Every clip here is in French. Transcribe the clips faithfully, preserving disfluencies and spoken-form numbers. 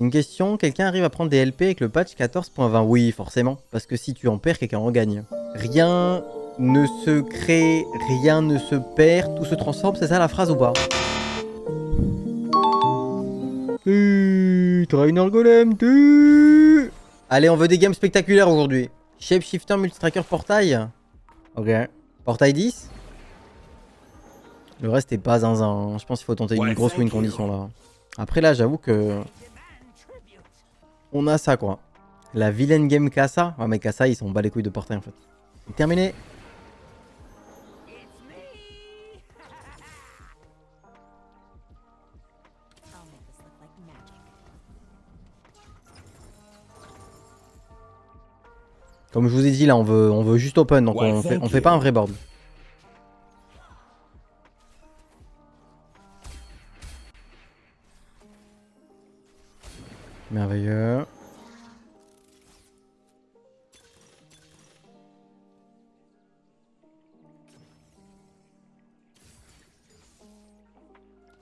Une question, quelqu'un arrive à prendre des L P avec le patch quatorze point vingt? Oui, forcément, parce que si tu en perds, quelqu'un en gagne. Rien ne se crée, rien ne se perd, tout se transforme, c'est ça la phrase ou pas? Tu Trainer Golem, tu... Allez, on veut des games spectaculaires aujourd'hui. Shapeshifter, Multitracker, Portail. Ok. Portail dix. Le reste est pas zinzin. Je pense qu'il faut tenter une grosse win condition là. Après là, j'avoue que... On a ça quoi. La vilaine game Kassa. Ouais mais Kassa, ils sont bat les couilles de Portail en fait. Terminé. Comme je vous ai dit là, on veut, on veut juste open, donc on fait, on fait pas un vrai board. Merveilleux.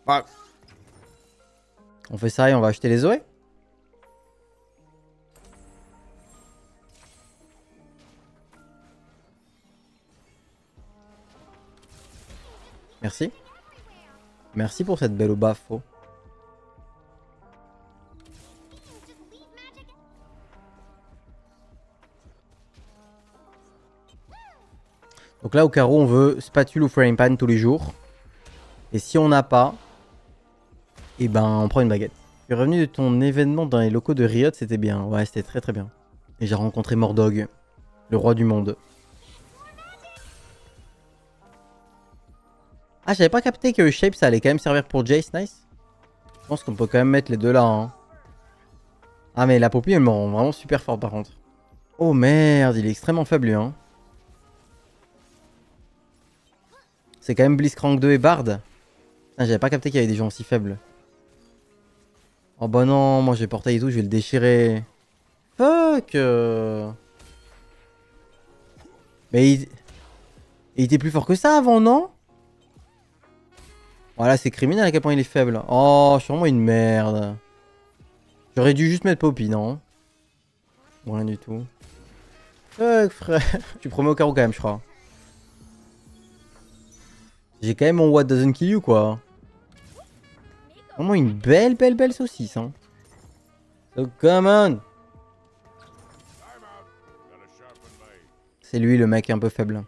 Ah. On fait ça et on va acheter les Zoé. Merci. Merci pour cette belle baffe. Oh. Donc là au carreau on veut spatule ou framepan tous les jours. Et si on n'a pas, et ben on prend une baguette. Je suis revenu de ton événement dans les locaux de Riot, c'était bien. Ouais, c'était très très bien. Et j'ai rencontré Mordog, le roi du monde. Ah, j'avais pas capté que Shape ça allait quand même servir pour Jace, nice. Je pense qu'on peut quand même mettre les deux là. Hein. Ah mais la Poppy elle me rend vraiment super fort par contre. Oh merde, il est extrêmement faible lui. Hein. C'est quand même Blitzcrank deux et Bard. Putain, j'avais pas capté qu'il y avait des gens aussi faibles. Oh bah non, moi j'ai portail et tout, je vais le déchirer. Fuck. Mais il... il était plus fort que ça avant, non? Voilà, c'est criminel à quel point il est faible. Oh, je suis vraiment une merde. J'aurais dû juste mettre Poppy, non? Bon, rien du tout. Fuck, frère. Je suis premier au carreau quand même, je crois. J'ai quand même mon What Doesn't Kill You, quoi. Vraiment une belle, belle, belle saucisse, hein. So, come on. C'est lui, le mec un peu faible.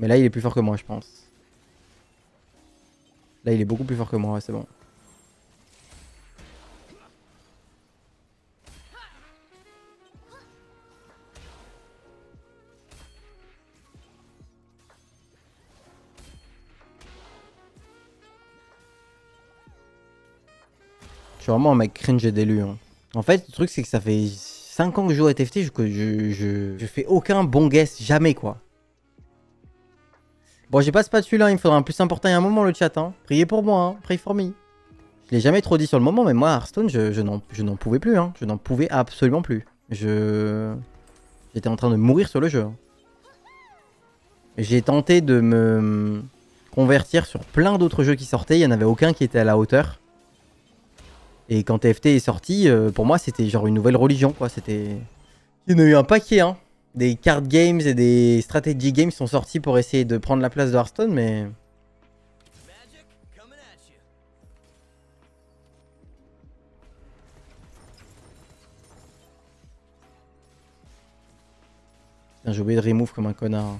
Mais là, il est plus fort que moi, je pense. Là il est beaucoup plus fort que moi, ouais, c'est bon. Je suis vraiment un mec cringe et d'élu. Hein. En fait le truc c'est que ça fait cinq ans que je joue à T F T, je, je, je, je fais aucun bon guess, jamais quoi. Bon, j'ai pas ce spatule, hein. Il me faudra un plus important à un moment, le chat. Hein. Priez pour moi, hein. Pray for me. Je l'ai jamais trop dit sur le moment, mais moi, Hearthstone, je, je n'en pouvais plus. Hein. Je n'en pouvais absolument plus. Je... J'étais en train de mourir sur le jeu. J'ai tenté de me convertir sur plein d'autres jeux qui sortaient. Il n'y en avait aucun qui était à la hauteur. Et quand T F T est sorti, pour moi, c'était genre une nouvelle religion, quoi. C'était... Il y en a eu un paquet, hein. Des card games et des strategy games sont sortis pour essayer de prendre la place de Hearthstone, mais... J'ai oublié de remove comme un connard.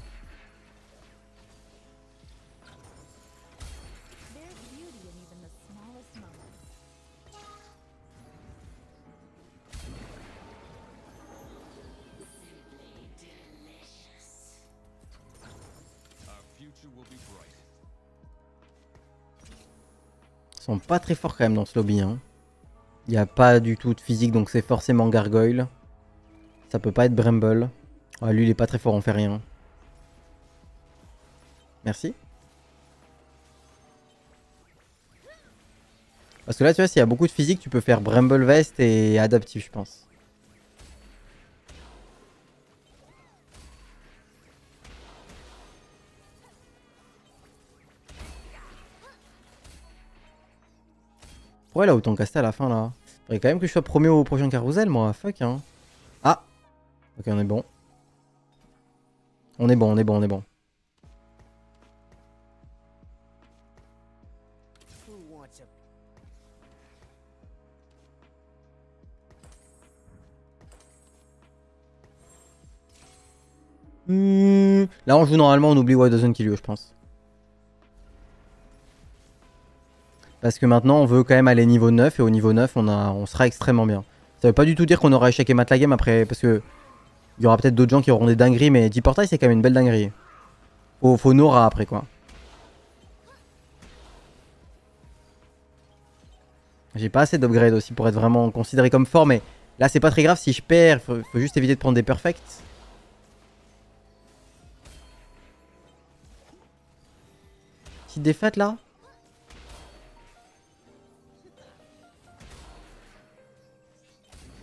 Ils sont pas très forts quand même dans ce lobby. Hein. Il n'y a pas du tout de physique, donc c'est forcément Gargoyle. Ça peut pas être Bramble. Oh, lui, il est pas très fort, on fait rien. Merci. Parce que là, tu vois, s'il y a beaucoup de physique, tu peux faire Bramble Vest et Adaptive, je pense. Pourquoi elle a autant cassé à la fin là? Faudrait quand même que je sois premier au prochain carousel moi, fuck hein. Ah ok, on est bon. On est bon, on est bon, on est bon. Mmh. Là on joue normalement, on oublie Why Doesn't Kill You, je pense. Parce que maintenant on veut quand même aller niveau neuf, et au niveau neuf on, a, on sera extrêmement bien. Ça veut pas du tout dire qu'on aura échoué et mat la game après, parce que il y aura peut-être d'autres gens qui auront des dingueries, mais dix portails c'est quand même une belle dinguerie. Faut, faut Nora après quoi. J'ai pas assez d'upgrade aussi pour être vraiment considéré comme fort, mais là c'est pas très grave si je perds, faut, faut juste éviter de prendre des perfects. Petite défaite là.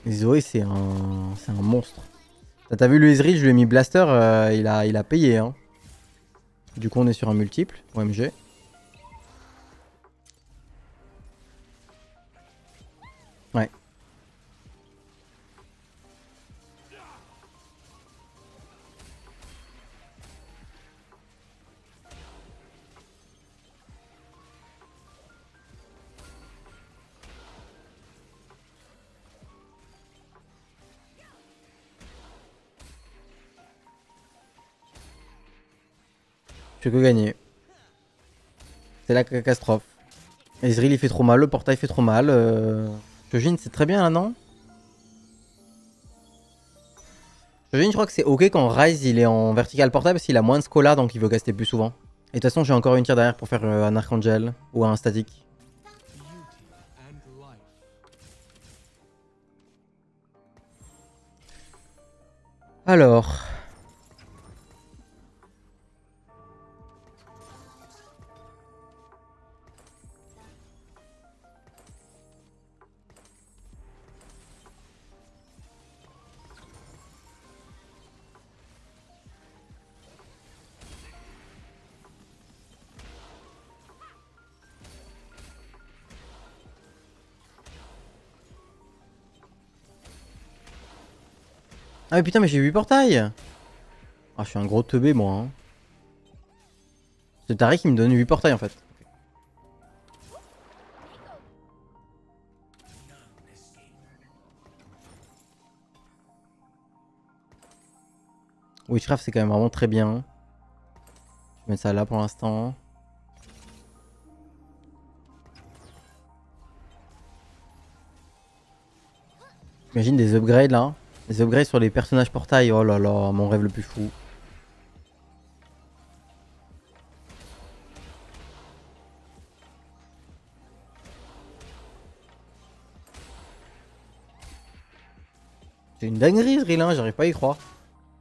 Zoé c'est un... c'est un monstre. T'as vu le Ezreal, je lui ai mis Blaster, euh, il, a, il a payé hein. Du coup on est sur un multiple, O M G. Ouais. Je peux que gagner. C'est la catastrophe. Ezreal il fait trop mal, le portail fait trop mal. Euh... Chojin c'est très bien là non? Chojin je crois que c'est ok quand Ryze il est en vertical portail parce qu'il a moins de scola donc il veut caster plus souvent. Et de toute façon j'ai encore une tire derrière pour faire un Archangel ou un statique. Alors... Ah mais putain mais j'ai huit portails. Ah je suis un gros teubé moi hein. C'est Tarik qui me donne huit portails en fait. Witchcraft c'est quand même vraiment très bien. Je vais mettre ça là pour l'instant. J'imagine des upgrades là. Les upgrades sur les personnages portails, oh là là, mon rêve le plus fou. C'est une dinguerie Zrillin, j'arrive pas à y croire.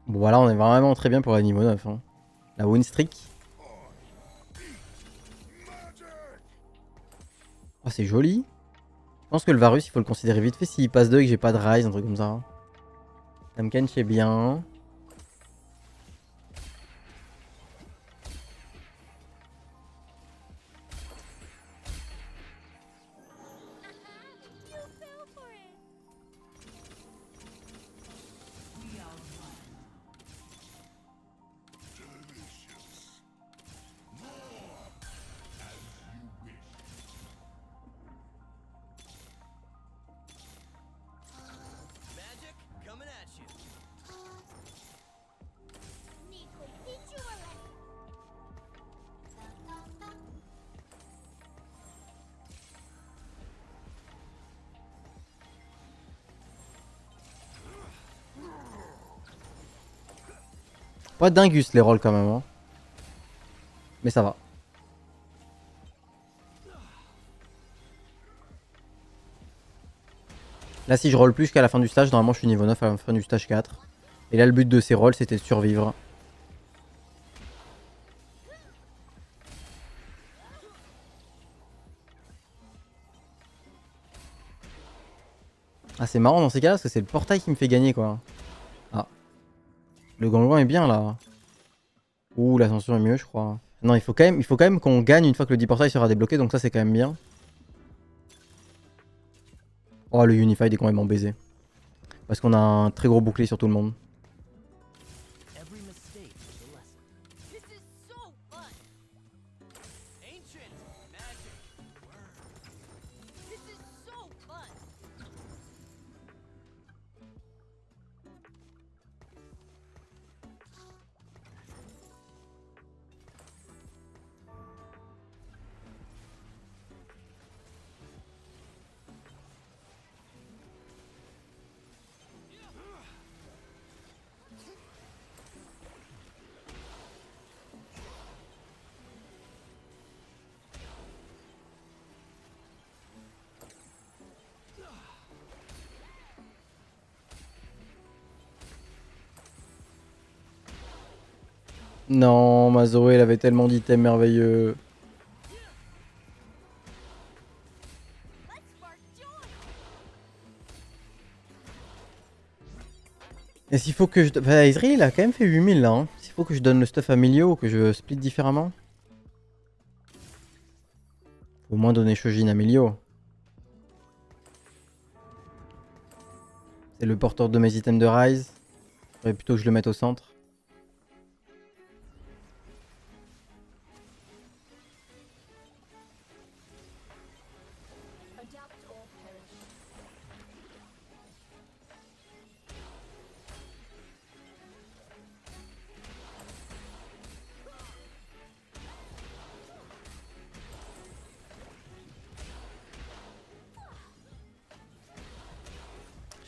Bon voilà, on est vraiment très bien pour le niveau neuf. Hein. La win streak. Oh c'est joli. Je pense que le Varus il faut le considérer vite fait s'il passe deux et que j'ai pas de Ryze, un truc comme ça. Hein. Tahm Kench c'est bien. Pas dingus les rolls quand même hein. Mais ça va. Là si je roll plus jusqu'à la fin du stage, normalement je suis niveau neuf à la fin du stage quatre. Et là le but de ces rolls c'était de survivre. Ah c'est marrant dans ces cas là parce que c'est le portail qui me fait gagner quoi. Le ganglon est bien là. Ouh, l'ascension est mieux je crois. Non, il faut quand même, il faut quand même qu'on gagne une fois que le dix portail sera débloqué, donc ça c'est quand même bien. Oh, le Unified est quand même en baiser. Parce qu'on a un très gros bouclier sur tout le monde. Non, ma Zoé, elle avait tellement d'items merveilleux. Et s'il faut que je... Bah, Ezreal, il a quand même fait huit mille là. Hein. S'il faut que je donne le stuff à Milio ou que je split différemment. Faut au moins donner Chojin à Milio. C'est le porteur de mes items de Ryze. Faudrait plutôt que je le mette au centre.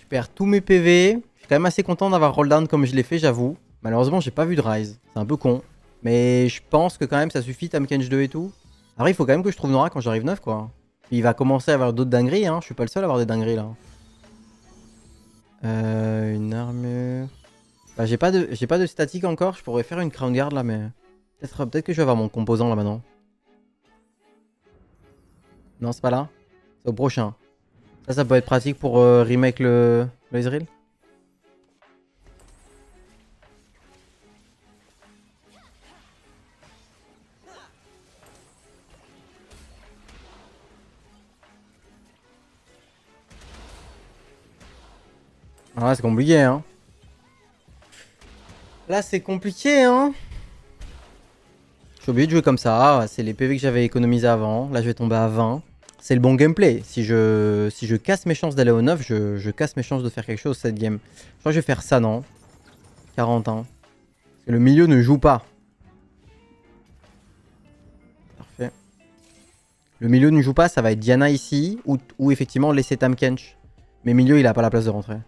Perds tous mes P V, je suis quand même assez content d'avoir roll down comme je l'ai fait, j'avoue. Malheureusement j'ai pas vu de Ryze, c'est un peu con. Mais je pense que quand même ça suffit, Tahm Kench deux et tout. Après il faut quand même que je trouve Nora quand j'arrive neuf quoi. Puis il va commencer à avoir d'autres dingueries, hein. Je suis pas le seul à avoir des dingueries là. Euh, une armure... Bah j'ai pas de, j'ai pas de statique encore, je pourrais faire une crown guard là mais... Peut-être peut-être que je vais avoir mon composant là maintenant. Non c'est pas là, c'est au prochain. Ça, ça peut être pratique pour euh, remake le, le Ezreal. Ah là, c'est compliqué, hein. Là, c'est compliqué, hein. J'ai oublié de jouer comme ça. C'est les P V que j'avais économisés avant. Là, je vais tomber à vingt. C'est le bon gameplay. Si je, si je casse mes chances d'aller au neuf, je, je casse mes chances de faire quelque chose cette game. Je crois que je vais faire ça, non quarante, hein. Parce que le milieu ne joue pas. Parfait. Le milieu ne joue pas, ça va être Diana ici, ou, ou effectivement laisser Tahm Kench. Mais milieu, il n'a pas la place de rentrer.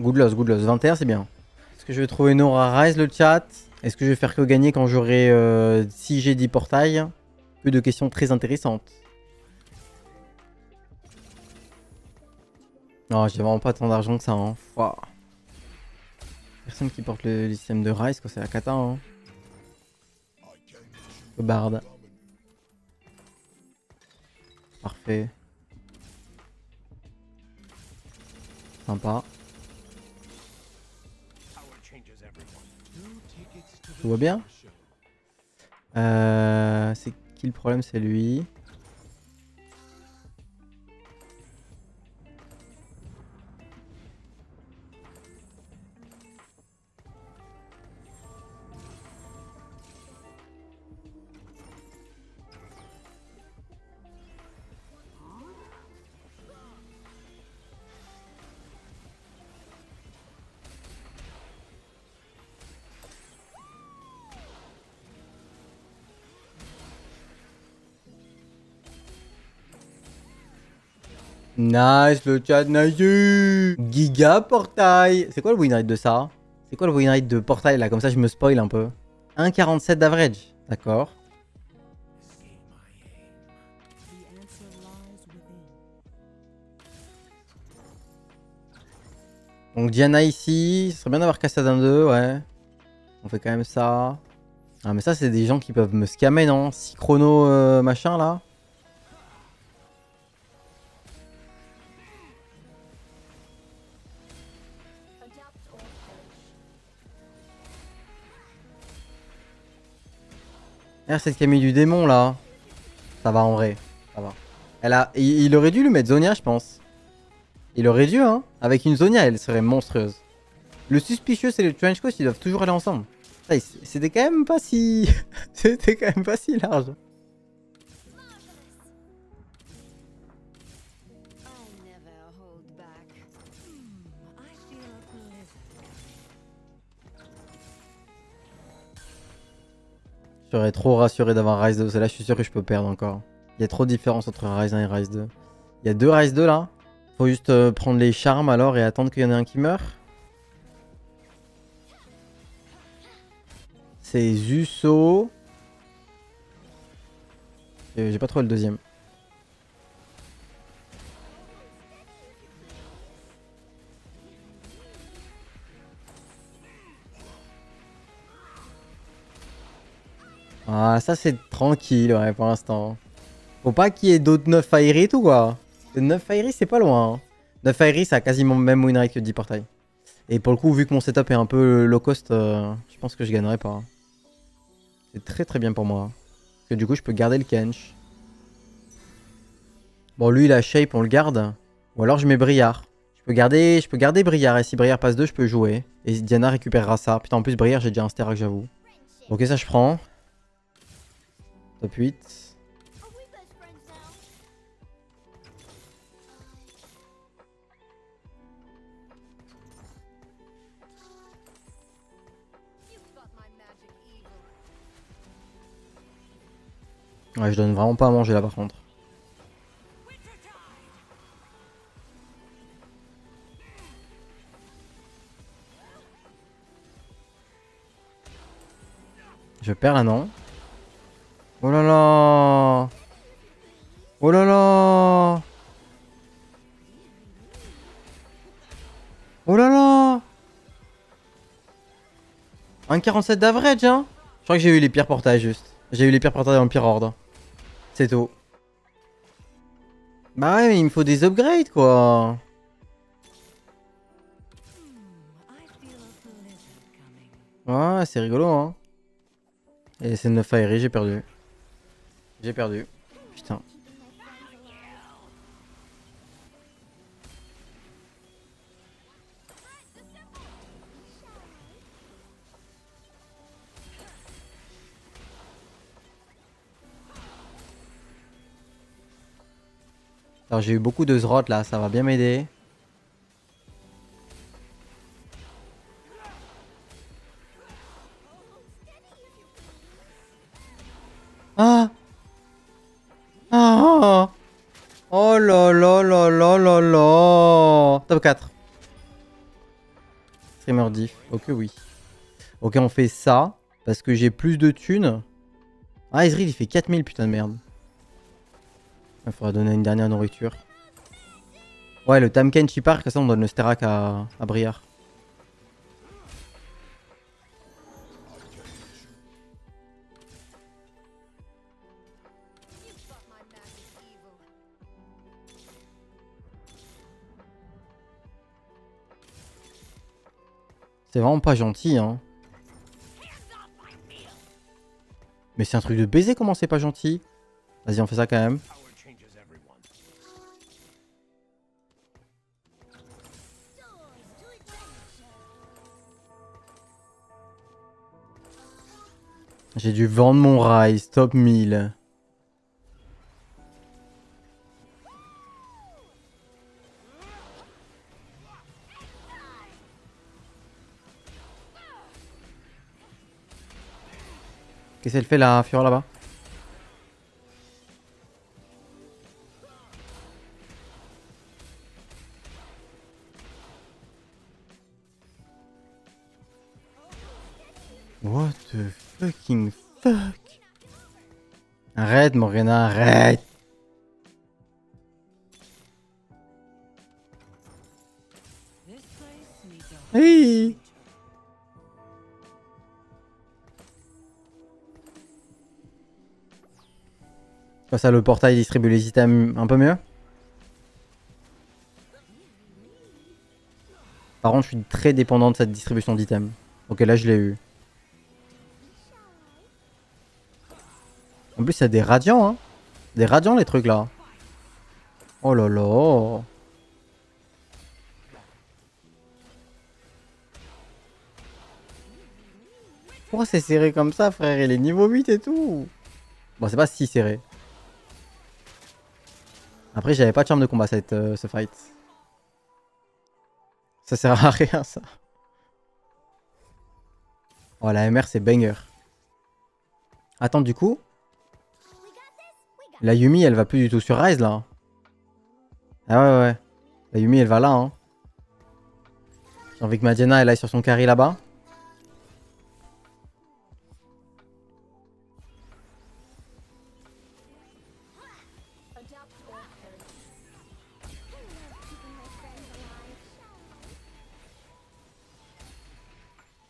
Good loss, good loss. vingt et un, c'est bien. Est-ce que je vais trouver Nora Ryze le chat? Est-ce que je vais faire que gagner quand j'aurai euh, six G dix portails? Peu de questions très intéressantes. Non, j'ai vraiment pas tant d'argent que ça. Hein. Wow. Personne qui porte le, le système de Ryze, quoi, c'est la cata. Hein. Le barde. Parfait. Sympa. Tout va bien. Euh, c'est qui le problème? C'est lui. Nice le chat, nice. Giga portail. C'est quoi le win rate de ça? C'est quoi le win rate de portail là? Comme ça je me spoil un peu. un virgule quarante-sept d'average. D'accord. Donc Diana ici. Ce serait bien d'avoir Kassadin deux, ouais. On fait quand même ça. Ah mais ça c'est des gens qui peuvent me scammer, non? six chrono euh, machin là. Merde, cette Camille du démon là. Ça va en vrai. Ça va. Elle a... il, il aurait dû lui mettre Zhonya je pense. Il aurait dû hein. Avec une Zhonya elle serait monstrueuse. Le suspicieux c'est le trench coat, ils doivent toujours aller ensemble. C'était quand même pas si... C'était quand même pas si large. Je serais trop rassuré d'avoir Ryze deux. Là, je suis sûr que je peux perdre encore. Il y a trop de différence entre Ryze un et Ryze deux. Il y a deux Ryze deux là. Faut juste prendre les charmes alors et attendre qu'il y en ait un qui meurt. C'est Zusso. J'ai pas trouvé le deuxième. Ah ça c'est tranquille ouais pour l'instant. Faut pas qu'il y ait d'autres neuf Fairy et tout quoi. neuf Fairy c'est pas loin. Hein. neuf Fairy ça a quasiment même win rate que dix portails. Et pour le coup vu que mon setup est un peu low cost, euh, je pense que je gagnerai pas. C'est très très bien pour moi. Parce que du coup je peux garder le Kench. Bon lui la shape on le garde. Ou alors je mets Briard. Je peux garder, je peux garder Briard et si Briard passe deux je peux jouer. Et Diana récupérera ça. Putain en plus Briard j'ai déjà un Sterak j'avoue. Ok ça je prends. Top huit. Ouais, je donne vraiment pas à manger là par contre. Je perds là non ? Oh là là. Oh là là. Oh là là. un virgule quarante-sept d'average hein. Je crois que j'ai eu les pires portails juste. J'ai eu les pires portails dans le pire ordre. C'est tout. Bah ouais mais il me faut des upgrades quoi. Ouais c'est rigolo hein. Et c'est neuf Fairy j'ai perdu. J'ai perdu. Putain. Alors j'ai eu beaucoup de zrottes là, ça va bien m'aider. Ah. Ah. Oh là là là là là là. Top quatre. Streamer diff. Ok oui. Ok on fait ça. Parce que j'ai plus de thunes. Ah Ezreal il fait quatre mille putain de merde. Il faudra donner une dernière nourriture. Ouais le Tahm Kench il part. Comme ça on donne le Sterak à, à Briard. C'est vraiment pas gentil hein. Mais c'est un truc de baiser comment c'est pas gentil. Vas-y on fait ça quand même. J'ai dû vendre mon Ryze, top mille. Qu'est-ce qu'elle fait la Fiora là-bas? What the fucking fuck? Arrête Morgana, arrête! Hey! Comme ça, le portail distribue les items un peu mieux. Par contre, je suis très dépendant de cette distribution d'items. Ok, là, je l'ai eu. En plus, il y a des radiants, hein. Des radiants, les trucs, là. Oh là là. Pourquoi c'est serré comme ça, frère? Il est niveau huit et tout. Bon, c'est pas si serré. Après, j'avais pas de charme de combat, cette, euh, ce fight. Ça sert à rien, ça. Oh, la M R, c'est banger. Attends, du coup... La Yumi, elle va plus du tout sur Ryze, là. Ah ouais, ouais. La Yumi, elle va là, hein. J'ai envie que ma Diana, elle aille sur son carry, là-bas.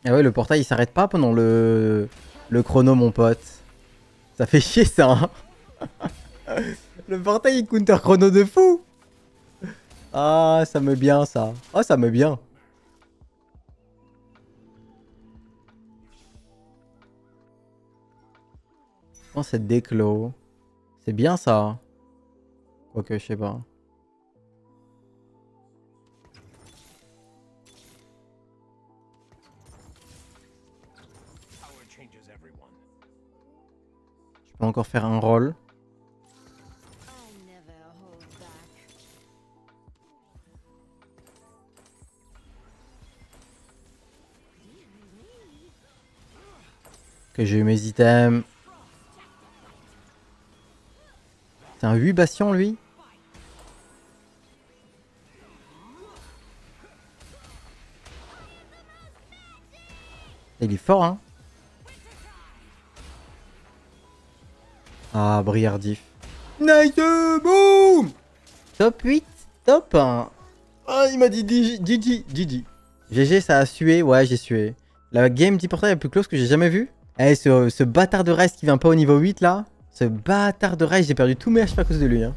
Ah ouais, le portail il s'arrête pas pendant le... le chrono, mon pote. Ça fait chier ça, hein. Le portail il counter chrono de fou. Ah, ça me bien ça. Oh, ça me bien. Oh, cette déclos. C'est bien ça. Ok, je sais pas. Je peux encore faire un roll. Ok, j'ai eu mes items. C'est un huit bastion lui. Il est fort, hein. Ah, Briardif. Nice, boom. Top huit, top un. Ah, il m'a dit G G, G G. G G, ça a sué, ouais, j'ai sué. La game petit portail la plus close que j'ai jamais vue. Eh, ce, ce bâtard de Ryze qui vient pas au niveau huit, là. Ce bâtard de Ryze, j'ai perdu tous mes H P à cause de lui, hein.